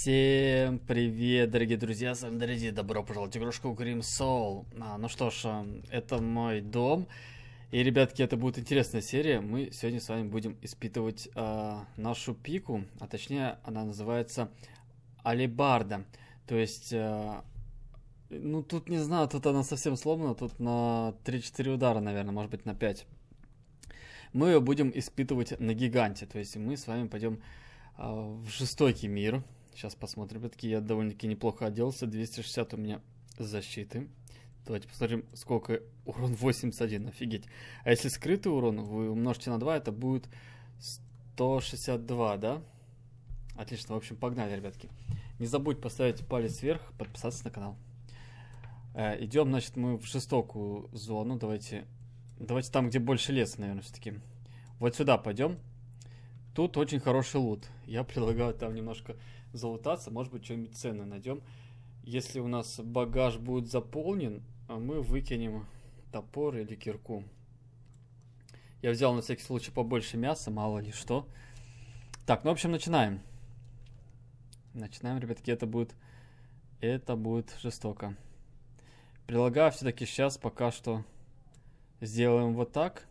Всем привет, дорогие друзья, с вами Дорогие, добро пожаловать в игрушку Grim Soul. Ну что ж, это мой дом. И, ребятки, это будет интересная серия. Мы сегодня с вами будем испытывать нашу пику. А точнее, она называется алебарда. То есть, ну тут не знаю, тут она совсем сломана. Тут на 3-4 удара, наверное, может быть на 5. Мы ее будем испытывать на гиганте. То есть мы с вами пойдем в жестокий мир. Сейчас посмотрим, ребятки, я довольно-таки неплохо оделся. 260 у меня защиты. Давайте посмотрим, сколько урон. 81, офигеть. А если скрытый урон вы умножите на 2, это будет 162, да? Отлично, в общем, погнали, ребятки. Не забудь поставить палец вверх, подписаться на канал. Идем, значит, мы в жестокую зону. Давайте там, где больше леса, наверное, все-таки. Вот сюда пойдем. Тут очень хороший лут. Я предлагаю там немножко залутаться. Может быть, что-нибудь ценное найдем. Если у нас багаж будет заполнен, мы выкинем топор или кирку. Я взял на всякий случай побольше мяса, мало ли что. Так, ну, в общем, начинаем. Начинаем, ребятки. Это будет жестоко. Предлагаю все-таки сейчас пока что сделаем вот так.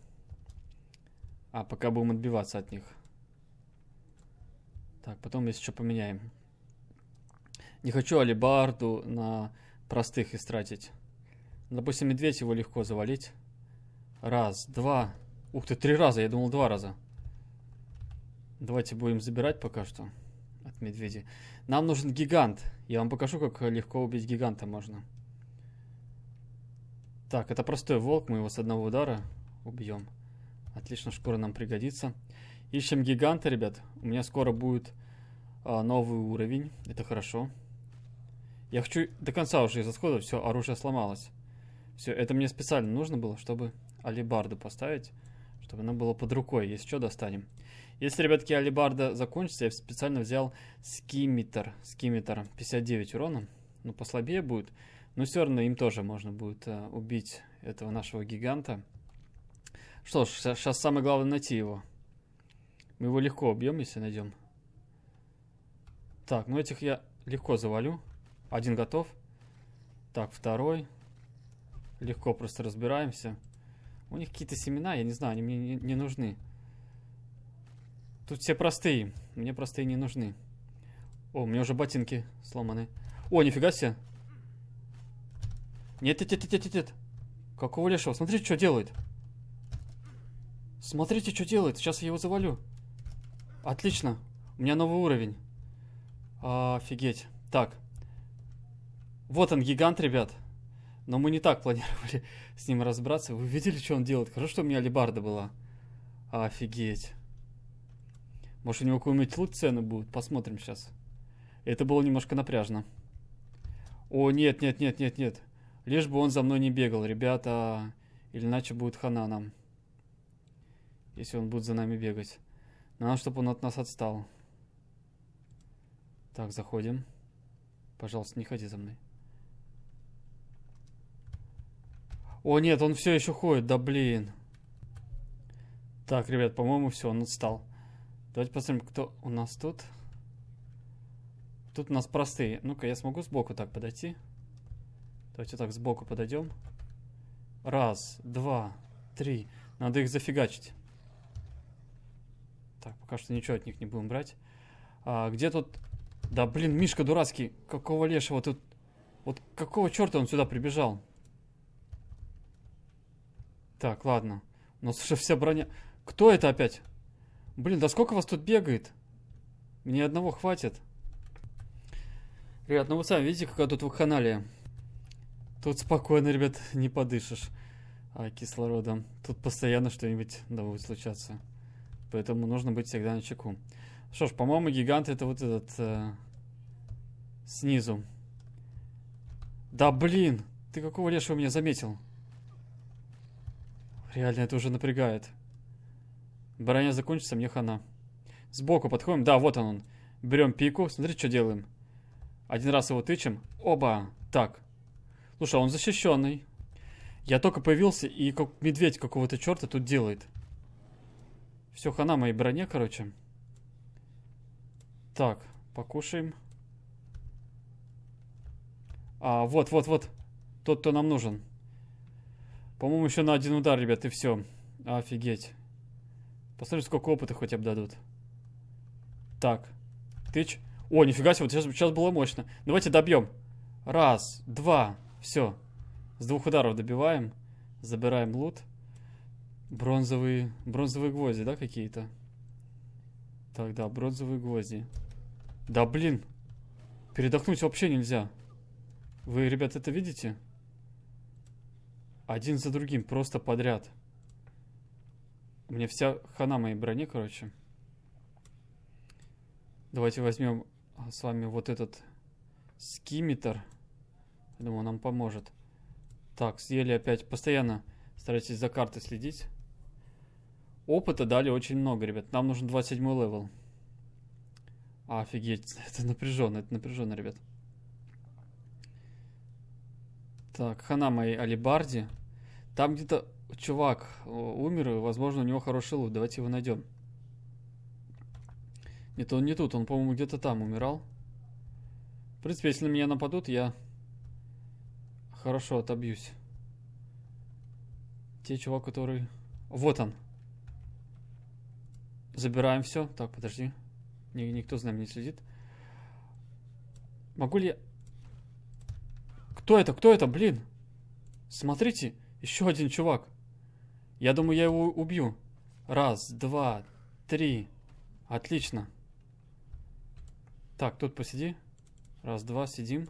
А пока будем отбиваться от них. Так, потом, если что, поменяем. Не хочу алебарду на простых истратить. Допустим, медведь, его легко завалить. Раз, два. Ух ты, 3 раза, я думал 2 раза. Давайте будем забирать пока что от медведя. Нам нужен гигант. Я вам покажу, как легко убить гиганта можно. Так, это простой волк, мы его с одного удара убьем. Отлично, шкура нам пригодится. Ищем гиганта, ребят. У меня скоро будет новый уровень. Это хорошо. Я хочу до конца уже израсходовать. Все, оружие сломалось. Все, это мне специально нужно было, чтобы алебарду поставить. Чтобы она была под рукой. Если что, достанем. Если, ребятки, алебарда закончится, я специально взял скимитер. Скимитер 59 урона. Ну, послабее будет. Но все равно им тоже можно будет убить этого нашего гиганта. Что ж, сейчас самое главное найти его. Мы его легко убьем, если найдем. Так, ну этих я легко завалю. Один готов. Так, второй. Легко просто разбираемся. У них какие-то семена, я не знаю, они мне не нужны. Тут все простые. Мне простые не нужны. О, у меня уже ботинки сломаны. О, нифига себе. Нет. Какого лешего? Смотрите, что делает. Смотрите, что делает. Сейчас я его завалю. Отлично. У меня новый уровень. Офигеть. Так. Вот он, гигант, ребят. Но мы не так планировали с ним разбраться. Вы видели, что он делает? Хорошо, что у меня алебарда была. Офигеть. Может, у него какой-нибудь лут цены будет? Посмотрим сейчас. Это было немножко напряжно. О, нет. Лишь бы он за мной не бегал, ребята. Или иначе будет хана нам. Если он будет за нами бегать. Надо, чтобы он от нас отстал. Так, заходим. Пожалуйста, не ходи за мной. О, нет, он все еще ходит. Да, блин. Так, ребят, по-моему, все, он отстал. Давайте посмотрим, кто у нас тут. Тут у нас простые. Ну-ка, я смогу сбоку так подойти? Давайте так сбоку подойдем. Раз, два, три. Надо их зафигачить. Так, пока что ничего от них не будем брать. Где тут... Да, блин, Мишка дурацкий. Какого лешего тут... Вот какого черта он сюда прибежал? Так, ладно. У нас уже вся броня... Кто это опять? Блин, да сколько вас тут бегает? Мне одного хватит. Ребят, ну вы сами видите, какая тут вакханалия. Тут спокойно, ребят, не подышишь кислородом. Тут постоянно что-нибудь будет случаться. Поэтому нужно быть всегда на чеку. Что ж, по-моему, гигант это вот этот снизу. Да блин! Ты какого лешего меня заметил? Реально, это уже напрягает. Броня закончится, мне хана. Сбоку подходим. Да, вот он. Берем пику. Смотри, что делаем. Один раз его тычем. Оба! Так. Слушай, он защищенный. Я только появился, и как медведь какого-то черта тут делает. Все, хана моей броне, короче. Так, покушаем. Вот. Тот, кто нам нужен. По-моему, еще на один удар, ребят, и все. Офигеть. Посмотрим, сколько опыта хотя бы дадут. Так. Тыч. О, нифига себе, вот сейчас было мощно. Давайте добьем. Раз, два. Все. С двух ударов добиваем. Забираем лут. Бронзовые гвозди, да, какие-то? Так, да, бронзовые гвозди. Да, блин. Передохнуть вообще нельзя. Вы, ребят, это видите? Один за другим, просто подряд. Мне вся хана моей брони, короче. Давайте возьмем с вами вот этот скимитер. Я думаю, нам поможет. Так, съели опять. Постоянно старайтесь за картой следить. Опыта дали очень много, ребят. Нам нужен 27 левел. Офигеть, это напряженно, ребят. Так, хана моей алебарде. Там где-то чувак умер, и, возможно, у него хороший лут. Давайте его найдем. Нет, он не тут, он, по-моему, где-то там умирал. В принципе, если на меня нападут, я хорошо отобьюсь. Те чувак, который... Вот он. Забираем все. Так, подожди. Никто за нами не следит. Могу ли я... Кто это? Кто это? Блин! Смотрите, еще один чувак. Я думаю, я его убью. Раз, два, три. Отлично. Так, тут посиди. Раз, два, сидим.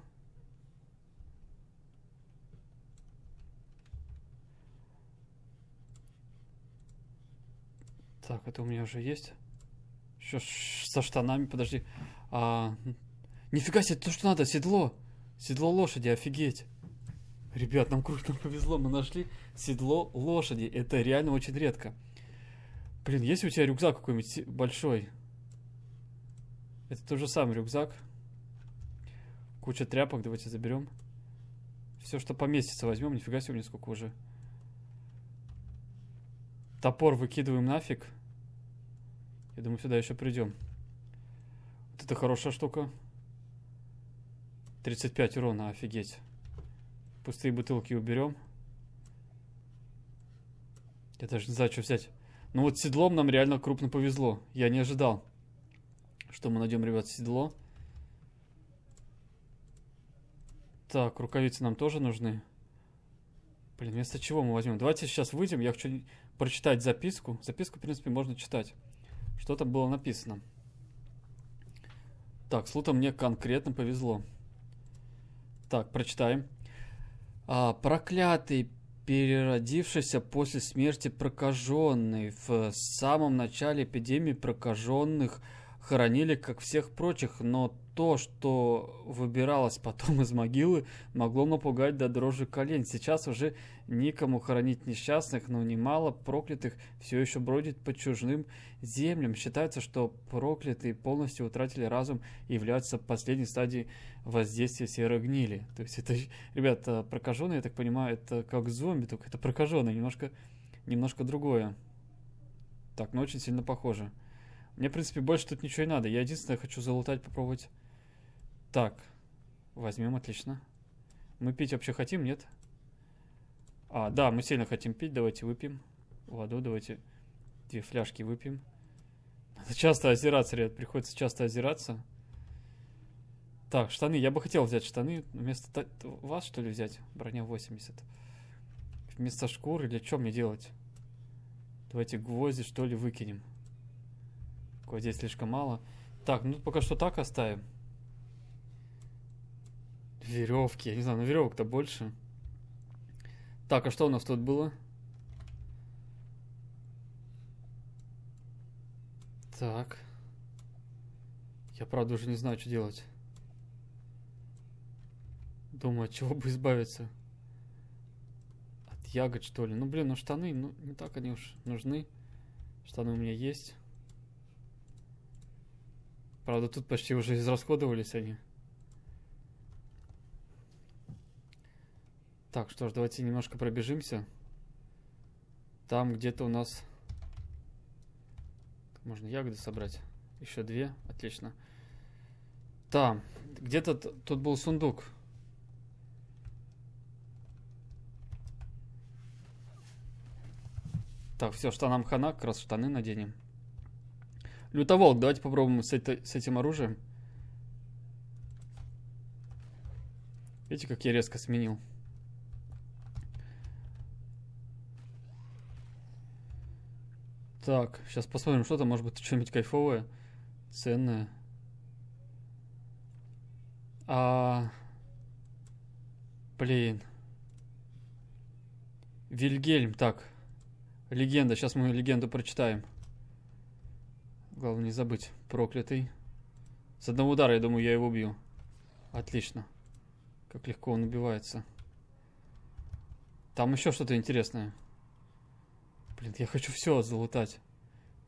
Так, это у меня уже есть. Еще со штанами, подожди. Нифига себе, то, что надо, седло. Седло лошади, офигеть. Ребят, нам круто повезло, мы нашли седло лошади. Это реально очень редко. Блин, есть у тебя рюкзак какой-нибудь большой? Это тот же самый рюкзак. Куча тряпок, давайте заберем. Все, что поместится, возьмем. Нифига себе, сколько уже. Топор выкидываем нафиг. Я думаю, сюда еще придем. Вот это хорошая штука. 35 урона, офигеть. Пустые бутылки уберем. Я даже не знаю, что взять. Ну вот седлом нам реально крупно повезло. Я не ожидал, что мы найдем, ребят, седло. Так, рукавицы нам тоже нужны. Блин, вместо чего мы возьмем? Давайте сейчас выйдем. Я хочу прочитать записку. Записку, в принципе, можно читать. Что там было написано. Так, с лутом мне конкретно повезло. Так, прочитаем. Проклятый, переродившийся после смерти прокаженный. В самом начале эпидемии прокаженных хоронили, как всех прочих, но то, что выбиралось потом из могилы, могло напугать до дрожи колен. Сейчас уже никому хоронить несчастных, но немало проклятых все еще бродит по чужим землям. Считается, что проклятые полностью утратили разум и являются последней стадией воздействия серой гнили. То есть это, ребята, прокаженные, я так понимаю, это как зомби, только это прокаженные, немножко другое. Так, но очень сильно похоже. Мне, в принципе, больше тут ничего и надо. Я единственное хочу залутать, попробовать. Так. Возьмем, отлично. Мы пить вообще хотим, нет? Да, мы сильно хотим пить. Давайте выпьем. Воду, давайте две фляжки выпьем. Надо часто озираться, ребят. Приходится часто озираться. Так, штаны. Я бы хотел взять штаны. Вместо вас, что ли, взять? Броня 80. Вместо шкур или что мне делать? Давайте гвозди, что ли, выкинем. Здесь слишком мало. Так, ну пока что так оставим. Веревки. Я не знаю, но веревок-то больше. Так, а что у нас тут было? Так. Я, правда, уже не знаю, что делать. Думаю, от чего бы избавиться. От ягод, что ли? Ну, блин, ну штаны, ну не так они уж нужны. Штаны у меня есть. Правда, тут почти уже израсходовались они. Так, что ж, давайте немножко пробежимся. Там где-то у нас... Можно ягоды собрать. Еще две. Отлично. Там. Где-то тут был сундук. Так, все, штанам хана, как раз штаны наденем. Лютоволк, давайте попробуем с этим оружием. Видите, как я резко сменил? Так, сейчас посмотрим, что там, может быть, что-нибудь кайфовое, ценное. Блин. Вильгельм, так. Легенда, сейчас мы легенду прочитаем. Главное не забыть, проклятый. С одного удара, я думаю, я его убью. Отлично. Как легко он убивается. Там еще что-то интересное. Блин, я хочу все залутать.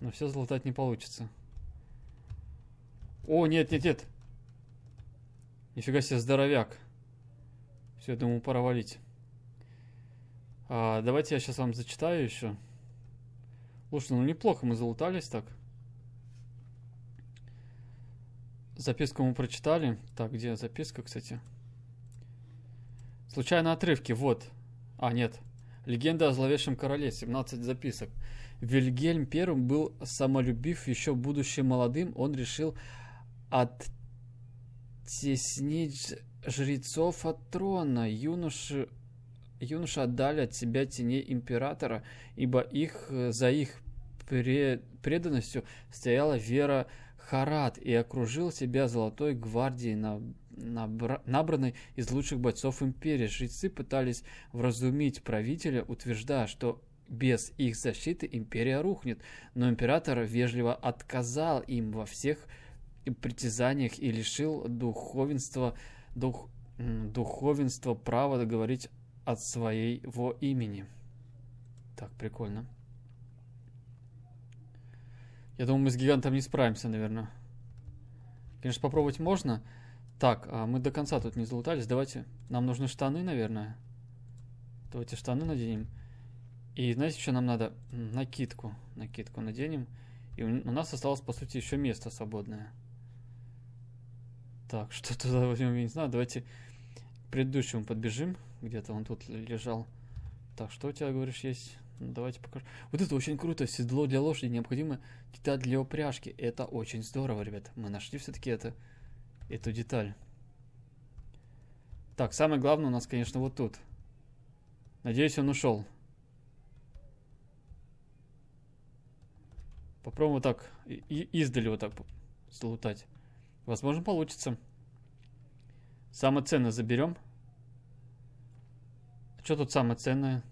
Но все залутать не получится. О, нет, нет, нет. Нифига себе, здоровяк. Все, я думаю, пора валить. Давайте я сейчас вам зачитаю еще. Слушай, ну неплохо мы залутались так. Записку мы прочитали. Так, где записка, кстати? Случайно отрывки, вот. А, нет. Легенда о зловещем короле, 17 записок. Вильгельм I был самолюбив, еще будучи молодым, он решил оттеснить жрецов от трона. Юноши отдали от себя теней императора, ибо за их преданностью стояла вера Харат, и окружил себя золотой гвардией, набранной из лучших бойцов империи. Жрецы пытались вразумить правителя, утверждая, что без их защиты империя рухнет, но император вежливо отказал им во всех притязаниях и лишил духовенства права говорить от своего имени. Так, прикольно. Я думаю, мы с гигантом не справимся, наверное. Конечно, попробовать можно. Так, а мы до конца тут не залутались. Давайте, нам нужны штаны, наверное. Давайте штаны наденем. И знаете, что нам надо? Накидку. Накидку наденем. И у нас осталось, по сути, еще место свободное. Так, что туда возьмем, я не знаю. Давайте к предыдущему подбежим. Где-то он тут лежал. Так, что у тебя, говоришь, есть? Ну, давайте покажем. Вот это очень круто. Седло для лошади. Необходимо деталь для упряжки. Это очень здорово, ребят. Мы нашли все-таки эту деталь. Так, самое главное у нас, конечно, вот тут. Надеюсь, он ушел. Попробуем вот так. И издали вот так залутать. Возможно, получится. Самое ценное заберем. Что тут самое ценное?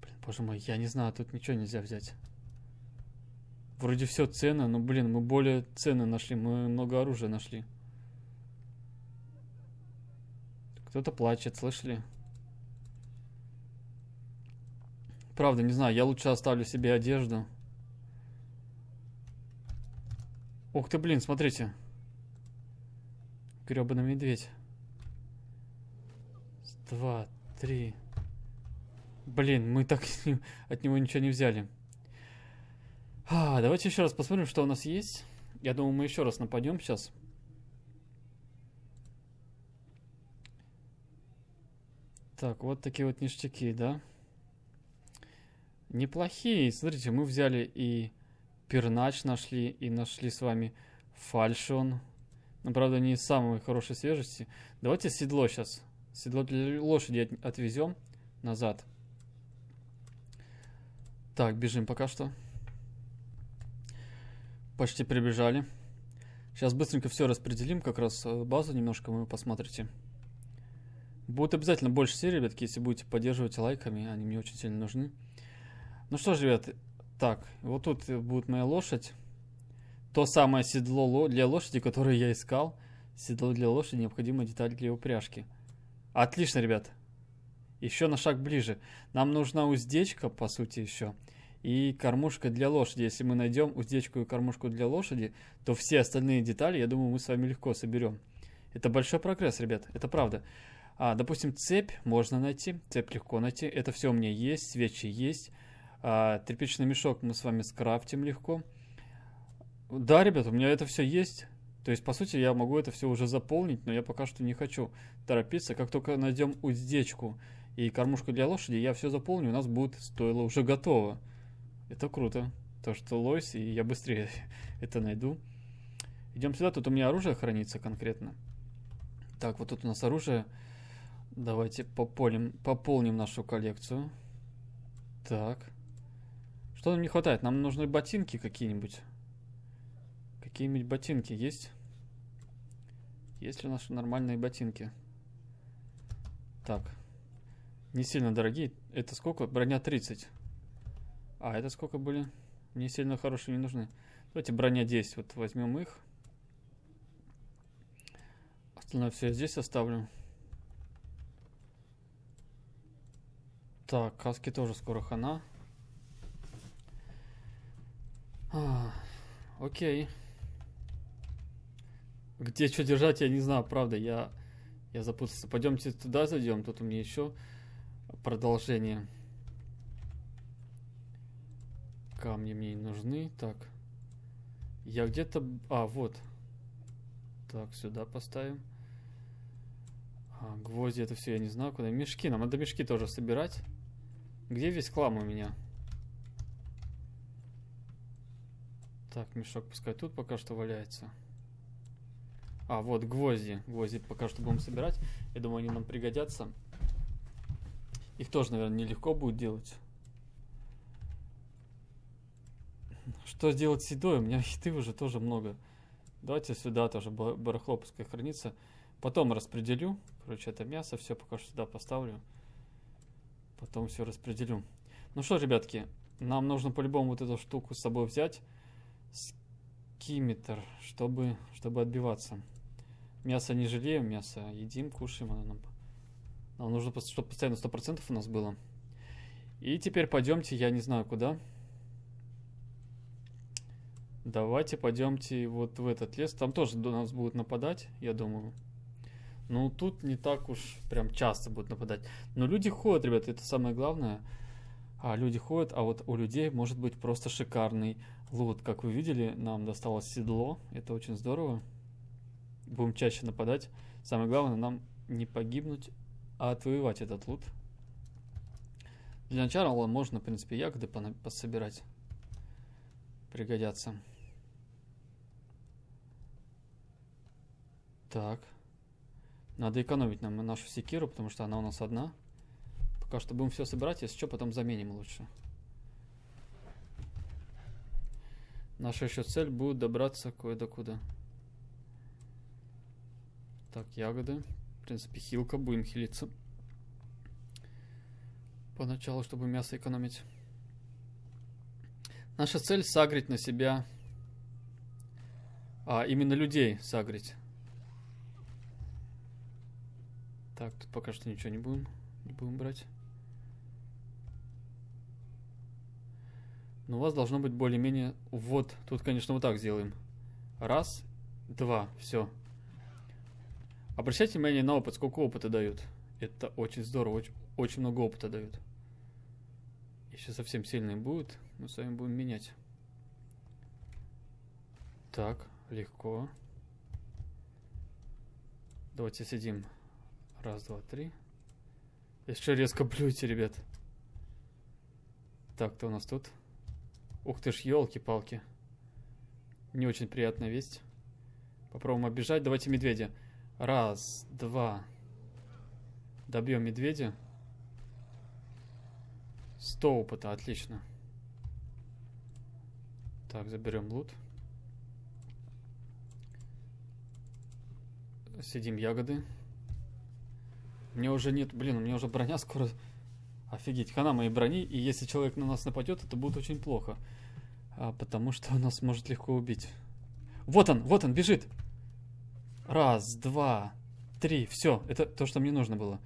Блин, боже мой, я не знаю, тут ничего нельзя взять. Вроде все ценно, но, блин, мы более ценно нашли. Мы много оружия нашли. Кто-то плачет, слышали? Правда, не знаю, я лучше оставлю себе одежду. Ух ты, блин, смотрите. Гребаный медведь. 2, 3. Блин, мы так от него ничего не взяли. Давайте еще раз посмотрим, что у нас есть. Я думаю, мы еще раз нападем сейчас. Так, вот такие вот ништяки, да? Неплохие. Смотрите, мы взяли и пернач нашли, и нашли с вами фальшон. Но, правда, не из самой хорошей свежести. Давайте седло сейчас. Седло для лошади отвезем назад. Так, бежим пока что. Почти прибежали. Сейчас быстренько все распределим. Как раз базу немножко вы посмотрите. Будет обязательно больше серий, ребятки, если будете поддерживать лайками. Они мне очень сильно нужны. Ну что ж, ребят. Так, вот тут будет моя лошадь. То самое седло для лошади, которое я искал. Седло для лошади, необходимая деталь для упряжки. Отлично, ребят. Еще на шаг ближе. Нам нужна уздечка, по сути, еще. И кормушка для лошади. Если мы найдем уздечку и кормушку для лошади, то все остальные детали, я думаю, мы с вами легко соберем. Это большой прогресс, ребят. Это правда. Допустим, цепь можно найти. Цепь легко найти. Это все у меня есть. Свечи есть. Тряпичный мешок мы с вами скрафтим легко. Да, ребят, у меня это все есть. То есть, по сути, я могу это все уже заполнить, но я пока что не хочу торопиться. Как только найдем уздечку и кормушку для лошади, я все заполню, у нас будет стойло уже готово. Это круто. То, что лось, и я быстрее это найду. Идем сюда, тут у меня оружие хранится конкретно. Так, вот тут у нас оружие. Давайте пополним нашу коллекцию. Так. Что нам не хватает? Нам нужны ботинки какие-нибудь. Какие-нибудь ботинки есть? Есть ли у нас нормальные ботинки? Так. Не сильно дорогие. Это сколько? Броня 30. А, это сколько были? Не сильно хорошие, не нужны. Давайте броня 10. Вот возьмем их. Остальное все я здесь оставлю. Так, каски тоже скоро хана. Окей. Где что держать, я не знаю, правда, я запутался. Пойдемте туда зайдем, тут у меня еще продолжение. Камни мне не нужны. Так. Я где-то... А, вот. Так, сюда поставим. А, гвозди, это все я не знаю, куда. Мешки, нам надо мешки тоже собирать. Где весь хлам у меня? Так, мешок пускай тут пока что валяется. А, вот гвозди. Гвозди пока что будем собирать. Я думаю, они нам пригодятся. Их тоже, наверное, нелегко будет делать. Что сделать с едой? У меня еды уже тоже много. Давайте сюда тоже барахло пускай хранится. Потом распределю. Короче, это мясо все пока что сюда поставлю. Потом все распределю. Ну что, ребятки, нам нужно по-любому вот эту штуку с собой взять. Скиммитер, чтобы отбиваться. Мясо не жалеем, мясо едим, кушаем. Оно нам нужно, чтобы постоянно 100% у нас было. И теперь пойдемте, я не знаю куда. Давайте пойдемте вот в этот лес. Там тоже до нас будут нападать, я думаю. Ну, тут не так уж прям часто будут нападать. Но люди ходят, ребята, это самое главное. А люди ходят, а вот у людей может быть просто шикарный лут. Как вы видели, нам досталось седло. Это очень здорово. Будем чаще нападать. Самое главное, нам не погибнуть, а отвоевать этот лут. Для начала можно, в принципе, ягоды пособирать. Пригодятся. Так. Надо экономить нам нашу секиру, потому что она у нас одна. Пока что будем все собирать, если что, потом заменим лучше. Наша еще цель будет добраться кое-докуда. Так, ягоды. В принципе, хилка. Будем хилиться. Поначалу, чтобы мясо экономить. Наша цель сагрить на себя. А, именно людей сагрить. Так, тут пока что ничего не будем брать. Но у вас должно быть более-менее... Вот, тут, конечно, вот так сделаем. Раз, два, все. Обращайте внимание на опыт, сколько опыта дают. Это очень здорово, очень много опыта дают. Еще совсем сильные будут, мы с вами будем менять. Так, легко. Давайте сидим. Раз, два, три. Еще резко плюйте, ребят. Так, кто у нас тут? Ух ты ж, елки-палки. Не очень приятная весть. Попробуем оббежать. Давайте медведя. Раз, два. Добьем медведя. 100 опыта, отлично. Так, заберем лут. Съедим ягоды. Мне уже нет, блин, у меня уже броня скоро. Офигеть, хана моей брони. И если человек на нас нападет, это будет очень плохо. Потому что он нас может легко убить. Вот он, бежит. Раз, два, три, все. Это то, что мне нужно было.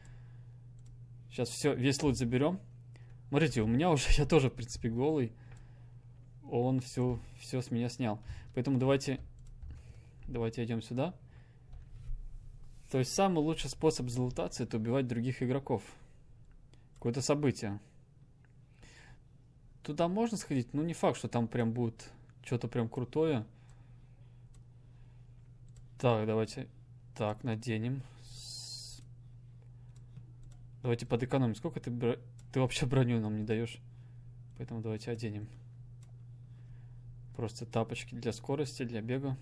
Сейчас все, весь лут заберем. Смотрите, у меня уже, я тоже, в принципе, голый. Он все с меня снял. Поэтому давайте идем сюда. То есть самый лучший способ залутаться — это убивать других игроков. Какое-то событие. Туда можно сходить, но не факт, что там прям будет что-то прям крутое. Так, давайте. Так, наденем. Давайте подэкономим. Сколько ты вообще броню нам не даешь? Поэтому давайте оденем. Просто тапочки для скорости, для бега.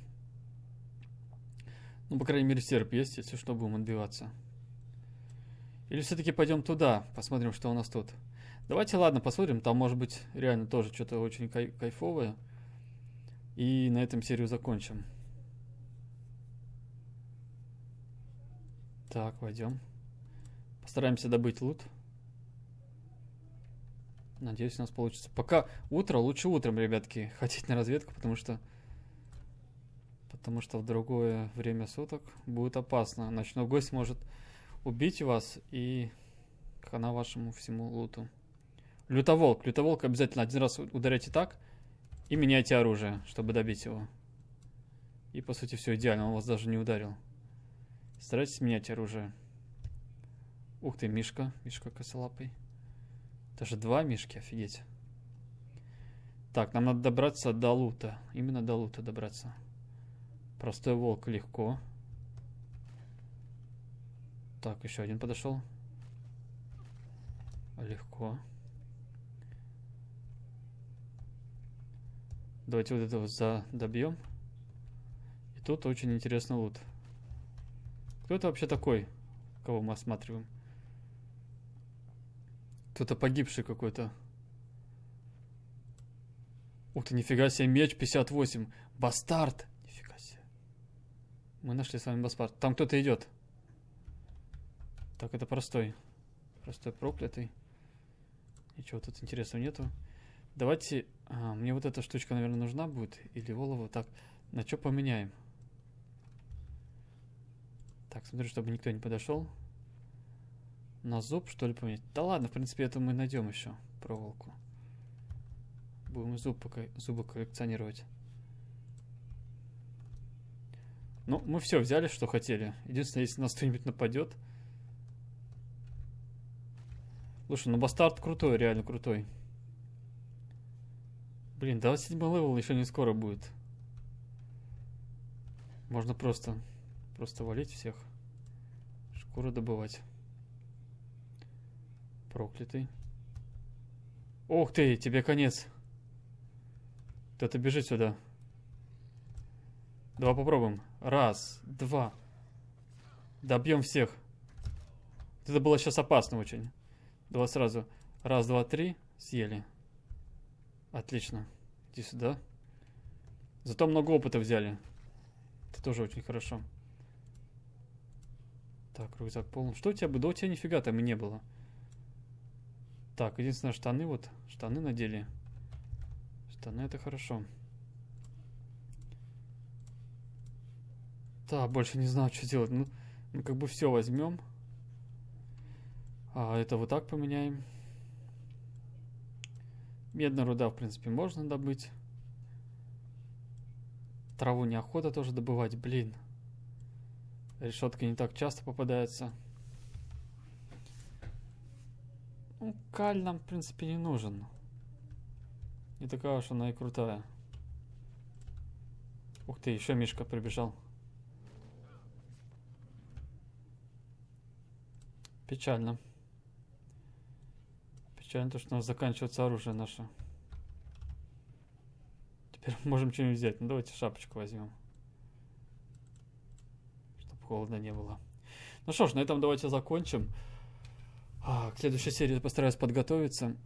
Ну, по крайней мере, серп есть, если что, будем отбиваться. Или все-таки пойдем туда, посмотрим, что у нас тут. Давайте, ладно, посмотрим. Там, может быть, реально тоже что-то очень кайфовое. И на этом серию закончим. Так, пойдем. Постараемся добыть лут. Надеюсь, у нас получится. Пока утро, лучше утром, ребятки, ходить на разведку, потому что в другое время суток будет опасно. Ночной гость может убить вас и хана вашему всему луту. Лютоволк. Лютоволк обязательно один раз ударяйте так и меняйте оружие, чтобы добить его. И по сути все идеально, он вас даже не ударил. Старайтесь менять оружие. Ух ты, мишка. Мишка косолапый. Даже два мишки, офигеть. Так, нам надо добраться до лута. Именно до лута добраться. Простой волк легко. Так, еще один подошел. Легко. Давайте вот этого добьем. И тут очень интересный лут. Кто это вообще такой, кого мы осматриваем? Кто-то погибший какой-то. Ух ты, нифига себе, меч 58. Бастард. Нифига себе. Мы нашли с вами бастард. Там кто-то идет. Так, это простой. Простой проклятый. Ничего тут интересного нету. Давайте... мне вот эта штучка, наверное, нужна будет. Или голову. Так, на что поменяем? Так, смотрю, чтобы никто не подошел. На зуб, что ли, поменять? Да ладно, в принципе, это мы найдем еще. Проволоку. Будем зубы коллекционировать. Ну, мы все взяли, что хотели. Единственное, если нас кто-нибудь нападет. Слушай, ну бастард крутой, реально крутой. Блин, 27 левел еще не скоро будет. Можно просто валить всех. Шкуру добывать. Проклятый. Ух ты, тебе конец. Кто-то бежит сюда. Давай попробуем. Раз, два. Добьем всех. Это было сейчас опасно очень. Давай сразу. Раз, два, три. Съели. Отлично. Иди сюда. Зато много опыта взяли. Это тоже очень хорошо. Так, рюкзак полный. Что у тебя было? У тебя нифига там и не было. Так, единственное, штаны вот. Штаны надели. Штаны это хорошо. Так, больше не знаю, что делать. Ну как бы все возьмем. А это вот так поменяем. Медная руда, в принципе, можно добыть. Траву неохота тоже добывать. Блин. Решетка не так часто попадается. Ну, каль нам, в принципе, не нужен. Не такая уж она и крутая. Ух ты, еще мишка прибежал. Печально. Печально то, что у нас заканчивается оружие наше. Теперь можем что-нибудь взять. Ну, давайте шапочку возьмем. Чтобы холодно не было. Ну что ж, на этом давайте закончим. К следующей серии постараюсь подготовиться.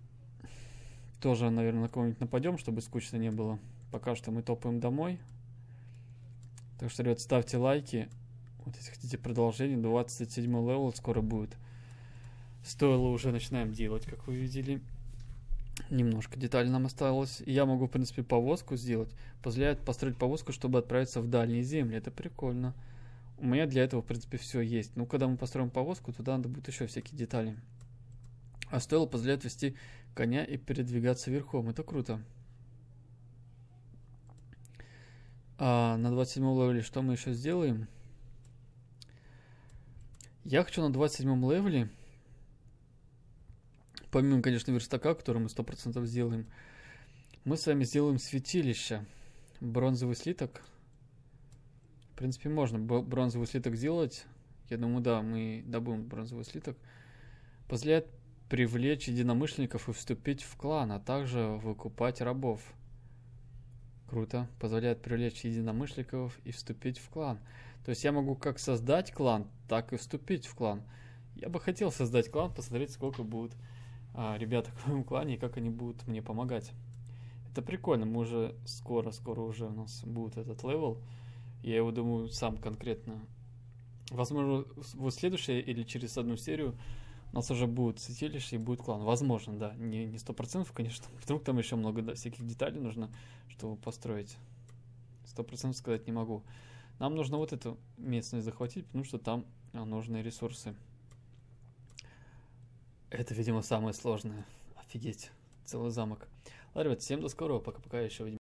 Тоже, наверное, на кого-нибудь нападем, чтобы скучно не было. Пока что мы топаем домой. Так что, ребят, ставьте лайки. Вот если хотите продолжение, 27 левел скоро будет. Стоило уже начинаем делать, как вы видели. Немножко деталей нам осталось. Я могу, в принципе, повозку сделать. Позволяет построить повозку, чтобы отправиться в дальние земли. Это прикольно. У меня для этого, в принципе, все есть. Ну, когда мы построим повозку, туда надо будет еще всякие детали. А стоило позволяет вести коня и передвигаться верхом. Это круто. На 27-м левеле что мы еще сделаем? Я хочу на 27-м левеле, помимо, конечно, верстака, который мы 100% сделаем, мы с вами сделаем святилище. Бронзовый слиток. В принципе, можно бронзовый слиток сделать. Я думаю, да, мы добудем бронзовый слиток. позволяет привлечь единомышленников и вступить в клан, а также выкупать рабов. Круто. Позволяет привлечь единомышленников и вступить в клан. То есть я могу как создать клан, так и вступить в клан. Я бы хотел создать клан, посмотреть, сколько будут ребят в моем клане и как они будут мне помогать. Это прикольно. Мы уже скоро уже у нас будет этот левел. Я его думаю сам конкретно. Возможно, в следующей или через одну серию у нас уже будет святилище и будет клан. Возможно, да. Не 100%, конечно. Вдруг там еще много всяких деталей нужно, чтобы построить. 100% сказать не могу. Нам нужно вот эту местность захватить, потому что там нужны ресурсы. Это, видимо, самое сложное. Офигеть. Целый замок. Ладно, ребят, всем до скорого. Пока-пока, еще увидимся.